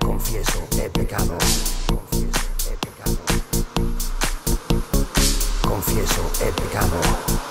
Confieso, he pecado.